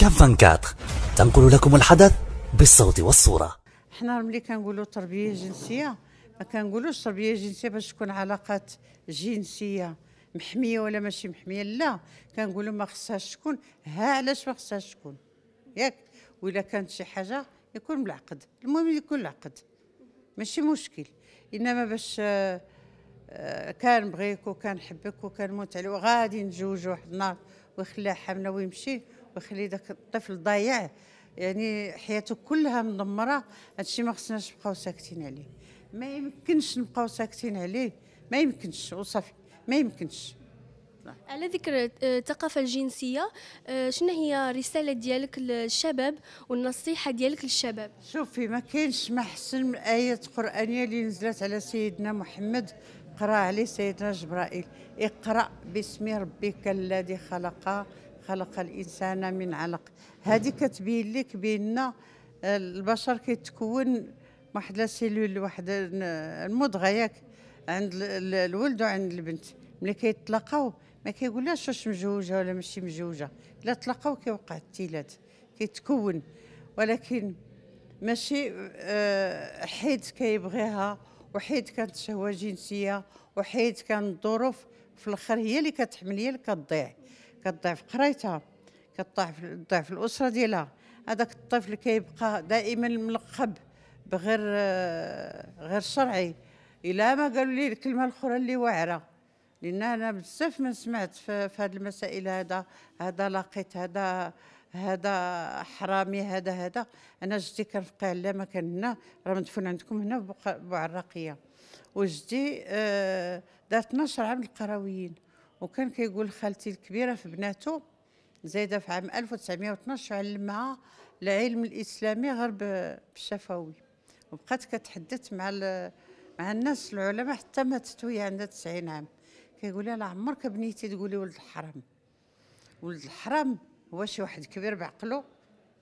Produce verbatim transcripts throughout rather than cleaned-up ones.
كاب أربعة وعشرين تنقل لكم الحدث بالصوت والصورة. احنا ملي كنقولوا تربية جنسية ما كنقولوش تربية جنسية باش تكون علاقات جنسية محمية ولا ماشي محمية، لا كنقولوا ما خصهاش تكون. ها علاش ما خصهاش تكون؟ ياك ولا كانت شي حاجة يكون بالعقد، المهم يكون العقد ماشي مشكل، انما باش كان بغيك وكان حبك وكان موت عليه وغادي نتزوجوا واحد النهار ويخليها حامله ويمشي ويخلي داك الطفل ضايع يعني حياته كلها مدمره. هادشي ما خصناش نبقاو ساكتين عليه، ما يمكنش نبقاو ساكتين عليه، ما يمكنش وصافي ما يمكنش. على ذكر الثقافة الجنسية، شنو هي الرسالة ديالك للشباب والنصيحة ديالك للشباب؟ شوفي ما كاينش ما حسن من آية قرآنية اللي نزلت على سيدنا محمد قرأ عليه سيدنا جبرائيل: اقرأ باسم ربك الذي خلق خلق الإنسان من علق. هذه كتبين لك بأن البشر كيتكون واحد لا سيلول واحد المضغة ياك عند الولد وعند البنت، ملي كيتلاقاو ما كيقولهاش واش مزوجه ولا ماشي مزوجه، الا تلاقاو كيوقع التيلات كيتكون، ولكن ماشي حيت كيبغيها وحيت كانت شهوه جنسيه وحيت كان الظروف في الاخر هي اللي كتحمل، هي اللي كتضيع كتضيع في قرايتها، كتضيع في ضعف الاسره ديالها. هذاك الطفل كيبقى دائما ملقب بغير غير شرعي الا ما قالوا لي الكلمه الاخرى اللي واعره، لأن أنا بزاف ما سمعت في هاد المسائل، هذا هذا لقيت هذا هذا حرامي هذا هذا. أنا جدي كان في قاله ما كان هنا، راه مدفون عندكم هنا بوعراقية، وجدي آه دار اثنا عشر عام القرويين، وكان كيقول خالتي الكبيرة في بناتو زايدة في عام ألف وتسعمائة واثنا عشر علمها العلم الإسلامي غير بالشفوي، وبقات كتحدث مع مع الناس العلماء حتى ماتت وهي عندها تسعين عام. كيقول لها: لا عمرك بنيتي تقولي ولد الحرام. ولد الحرام هو شي واحد كبير بعقله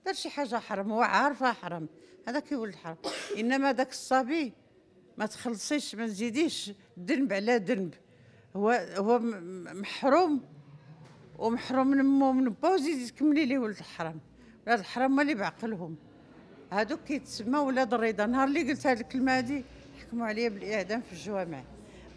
دار شي حاجه حرام هو عارفها حرام، هذا كي ولد الحرام. انما داك الصبي ما تخلصيش ما تزيديش ذنب على ذنب، هو هو محروم ومحروم من امه ومن باه، وزيدي تكملي ليه ولد الحرام. ولاد الحرام هما اللي بعقلهم، هادوك كيتسموا ولاد الرضا. نهار اللي قلت هاد الكلمه هادي حكموا عليا بالاعدام في الجوامع،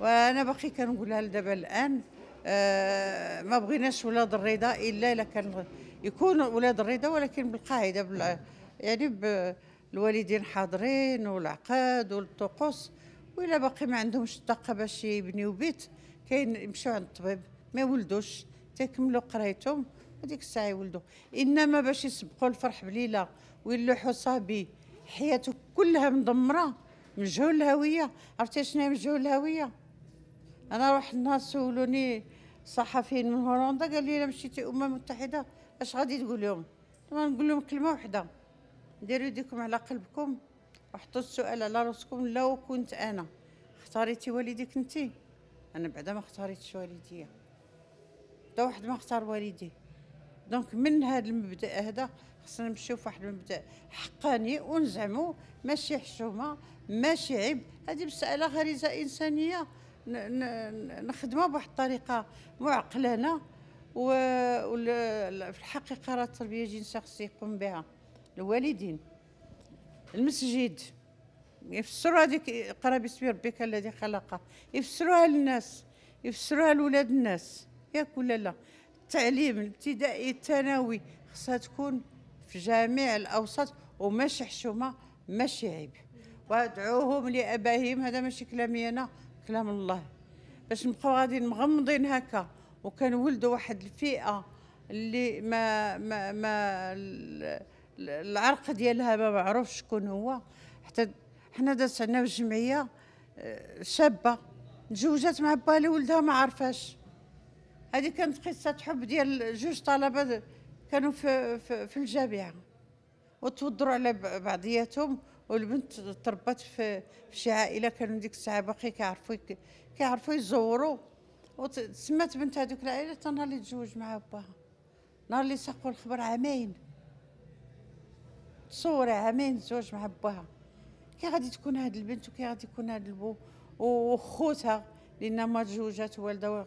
وانا باقي كنقولها لدابا الان. آه ما بغيناش ولاد الرضا الا الا كان يكونوا ولاد الرضا، ولكن بالقاعده بال يعني بالوالدين حاضرين والعقد والطقوس، والا باقي ما عندهمش الطاقه باش يبنيو بيت كاين يمشيو عند الطبيب، ما يولدوش تيكملوا قرايتهم وديك الساعه يولدوا. انما باش يسبقوا الفرح بليله ويلوحوا صبي حياته كلها مدمره مجهول الهويه. عرفتي شنو هي مجهول الهويه؟ أنا رحت النهار سولوني صحفيين من هولندا قال لي: إلا مشيتي الأمم المتحدة أش غادي تقول لهم؟ نقول لهم كلمة وحدة: ديروا يديكم على قلبكم وحطوا السؤال على راسكم، لو كنت أنا اختاريتي والديك أنتي؟ أنا بعدا ما اختاريتش والديا، حتى واحد ما اختار والديه. دونك من هذا المبدأ هذا خصنا نمشيو فواحد المبدأ حقاني ونزعمو ماشي حشومة ماشي عيب، هذه مسألة غريزة إنسانية نخدمها بواحد الطريقه معقلانه. وفي الحقيقه راه التربيه الجنسيه خص يقوم بها الوالدين، المسجد يفسروا هذيك اقرا باسم ربك الذي خلق، يفسروها للناس يفسروها لولاد الناس، ياك ولا لا؟ التعليم الابتدائي الثانوي خصها تكون في جميع الاوساط وماشي حشومه ماشي عيب. وادعوهم لابائهم، هذا ماشي كلامي انا كلام الله، باش نبقاو غاديين مغمضين هكا وكنولدوا واحد الفئه اللي ما ما ما العرق ديالها ما معروفش شكون هو. حتى حنا دازت عندنا في الجمعيه شابه تزوجات مع با اللي ولدها ما عرفاش، هذه كانت قصه حب ديال جوج طلبه كانوا في في, في الجامعه وتوضروا على بعضياتهم، والبنت تربت في شي عائله كانوا ديك الساعه باقي كيعرفوا كيعرفوا يزوروا، وتسمات بنت هذوك العائله حتى نهار اللي تزوج مع باها. نهار اللي ساقوا الخبر عامين، تصوري عامين تزوج مع باها، كي غادي تكون هاد البنت وكي غادي يكون هاد البو وخوتها، لان ما تزوجات والده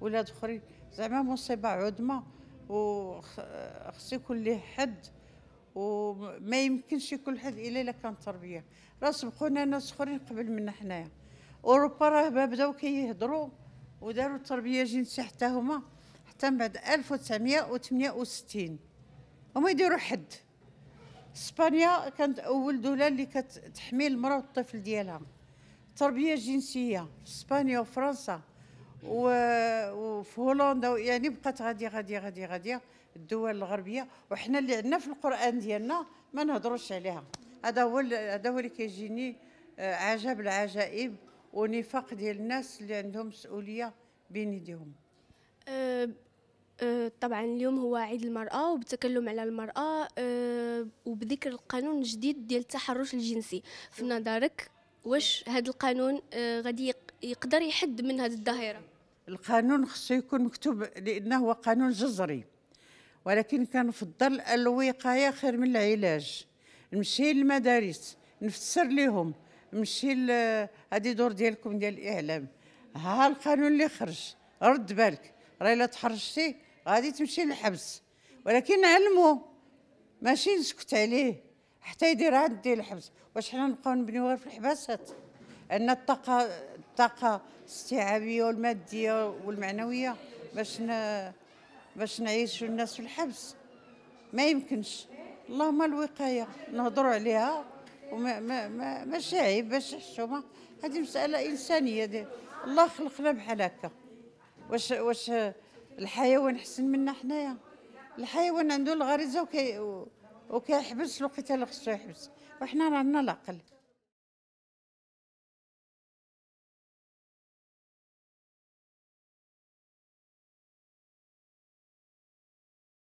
ولاد اخرين زعما مصيبه عظمى وخص يكون ليه حد وما يمكنش يكون حد الا الا كان تربيه. راه سبقونا ناس اخرين قبل منا حنايا، اوروبا راه بداو كيهضروا وداروا التربيه الجنسيه حتى هما حتى من بعد ألف وتسعمائة وثمانية وستين هما يديروا حد. اسبانيا كانت اول دوله اللي كتحمي المراه والطفل ديالها. التربيه الجنسيه في اسبانيا وفرنسا وفي هولندا يعني بقات غادي غادي غادي غادي الدول الغربيه، وحنا اللي عندنا في القران ديالنا ما نهضروش عليها. هذا هو هذا هو اللي كيجيني عجب العجائب ونفاق ديال الناس اللي عندهم مسؤوليه بين يديهم. أه أه طبعا اليوم هو عيد المراه وبالتكلم على المراه أه وبذكر القانون الجديد ديال التحرش الجنسي. في نظرك واش هذا القانون أه غادي يقدر يحد من هذه الظاهره؟ القانون خصو يكون مكتوب لانه هو قانون جذري، ولكن كنفضل الوقايه خير من العلاج. نمشي للمدارس نفسر لهم، نمشي هذه دور ديالكم ديال الاعلام، ها القانون اللي خرج رد بالك راه الا تحرشتي غادي تمشي للحبس، ولكن علموه ماشي نسكت عليه حتى يدير عاد ديال الحبس. واش حنا نبقاو نبنيو غير في الحباسات؟ عندنا الطاقه الطاقه الاستيعابيه والماديه والمعنويه باش ن... باش نعيشوا الناس في الحبس؟ ما يمكنش. اللهم الوقايه نهضروا عليها وما ما ما ماشي عيب باش الحشومه، هذه مساله انسانيه دي. الله خلقنا بحال هكا. واش واش الحيوان احسن منا حنايا؟ الحيوان عنده الغريزه وكيحبس وكي وكيحبس الوقت اللي خصو يحبس، وحنا رانا العقل.